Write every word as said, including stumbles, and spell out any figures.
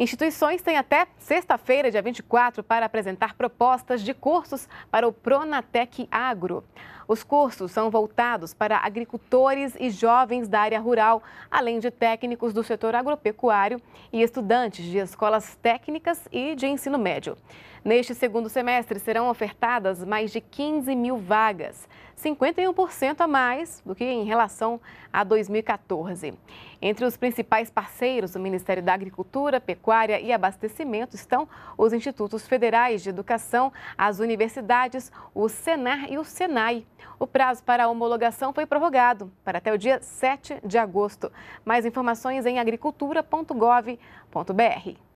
Instituições têm até sexta-feira, dia vinte e quatro, para apresentar propostas de cursos para o Pronatec Agro. Os cursos são voltados para agricultores e jovens da área rural, além de técnicos do setor agropecuário e estudantes de escolas técnicas e de ensino médio. Neste segundo semestre serão ofertadas mais de quinze mil vagas, cinquenta e um por cento a mais do que em relação a dois mil e quatorze. Entre os principais parceiros do Ministério da Agricultura, Pecuária e Abastecimento estão os institutos federais de educação, as universidades, o Senar e o Senai. O prazo para a homologação foi prorrogado para até o dia sete de agosto. Mais informações em agricultura ponto gov ponto br.